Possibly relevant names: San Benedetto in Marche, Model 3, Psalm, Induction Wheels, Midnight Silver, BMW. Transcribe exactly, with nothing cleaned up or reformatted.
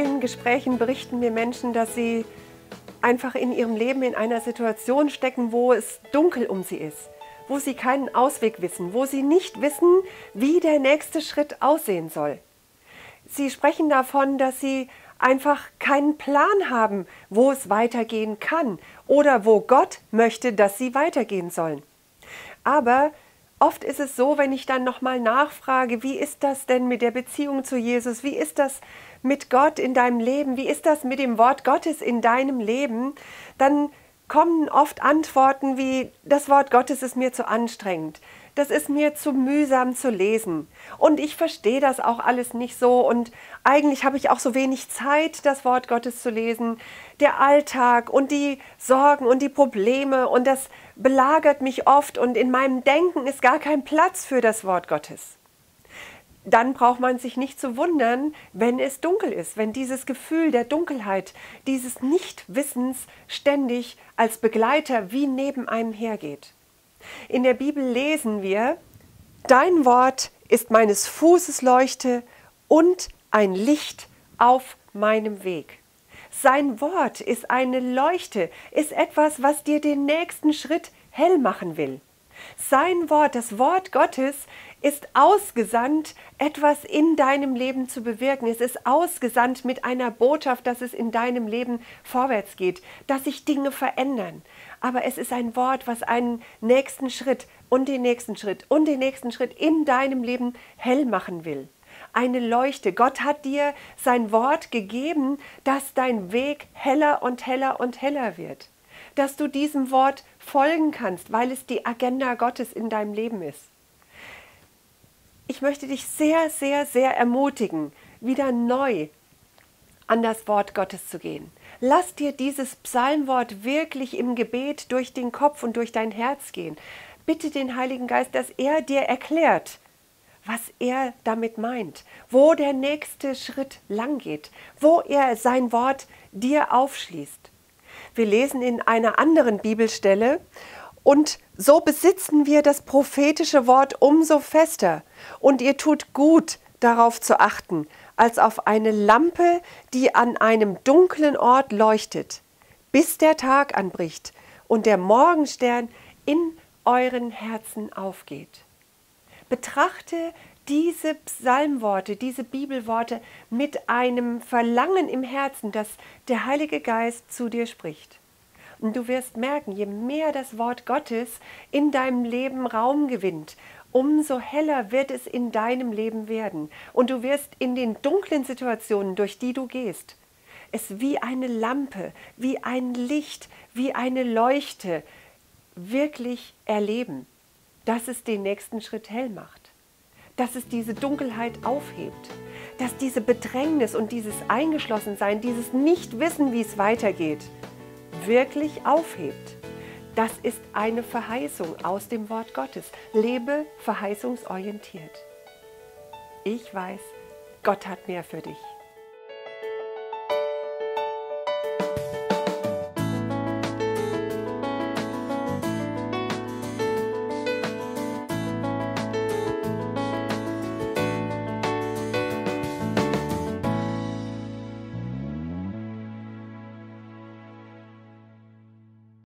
vielen Gesprächen berichten mir Menschen, dass sie einfach in ihrem Leben in einer Situation stecken, wo es dunkel um sie ist, wo sie keinen Ausweg wissen, wo sie nicht wissen, wie der nächste Schritt aussehen soll. Sie sprechen davon, dass sie einfach keinen Plan haben, wo es weitergehen kann oder wo Gott möchte, dass sie weitergehen sollen. Aber oft ist es so, wenn ich dann nochmal nachfrage, wie ist das denn mit der Beziehung zu Jesus? Wie ist das mit Gott in deinem Leben? Wie ist das mit dem Wort Gottes in deinem Leben? Dann kommen oft Antworten wie, das Wort Gottes ist mir zu anstrengend. Das ist mir zu mühsam zu lesen. Und ich verstehe das auch alles nicht so. Und eigentlich habe ich auch so wenig Zeit, das Wort Gottes zu lesen. Der Alltag und die Sorgen und die Probleme und das belagert mich oft und in meinem Denken ist gar kein Platz für das Wort Gottes. Dann braucht man sich nicht zu wundern, wenn es dunkel ist, wenn dieses Gefühl der Dunkelheit, dieses Nichtwissens ständig als Begleiter wie neben einem hergeht. In der Bibel lesen wir, dein Wort ist meines Fußes Leuchte und ein Licht auf meinem Weg. Sein Wort ist eine Leuchte, ist etwas, was dir den nächsten Schritt hell machen will. Sein Wort, das Wort Gottes, ist ausgesandt, etwas in deinem Leben zu bewirken. Es ist ausgesandt mit einer Botschaft, dass es in deinem Leben vorwärts geht, dass sich Dinge verändern. Aber es ist ein Wort, was einen nächsten Schritt und den nächsten Schritt und den nächsten Schritt in deinem Leben hell machen will. Eine Leuchte. Gott hat dir sein Wort gegeben, dass dein Weg heller und heller und heller wird. Dass du diesem Wort folgen kannst, weil es die Agenda Gottes in deinem Leben ist. Ich möchte dich sehr, sehr, sehr ermutigen, wieder neu an das Wort Gottes zu gehen. Lass dir dieses Psalmwort wirklich im Gebet durch den Kopf und durch dein Herz gehen. Bitte den Heiligen Geist, dass er dir erklärt, was er damit meint, wo der nächste Schritt lang geht, wo er sein Wort dir aufschließt. Wir lesen in einer anderen Bibelstelle, und so besitzen wir das prophetische Wort umso fester. Und ihr tut gut, darauf zu achten, als auf eine Lampe, die an einem dunklen Ort leuchtet, bis der Tag anbricht und der Morgenstern in euren Herzen aufgeht. Betrachte diese Psalmworte, diese Bibelworte mit einem Verlangen im Herzen, dass der Heilige Geist zu dir spricht. Und du wirst merken, je mehr das Wort Gottes in deinem Leben Raum gewinnt, umso heller wird es in deinem Leben werden. Und du wirst in den dunklen Situationen, durch die du gehst, es wie eine Lampe, wie ein Licht, wie eine Leuchte wirklich erleben, dass es den nächsten Schritt hell macht, dass es diese Dunkelheit aufhebt, dass diese Bedrängnis und dieses Eingeschlossensein, dieses Nichtwissen, wie es weitergeht, wirklich aufhebt. Das ist eine Verheißung aus dem Wort Gottes. Lebe verheißungsorientiert. Ich weiß, Gott hat mehr für dich.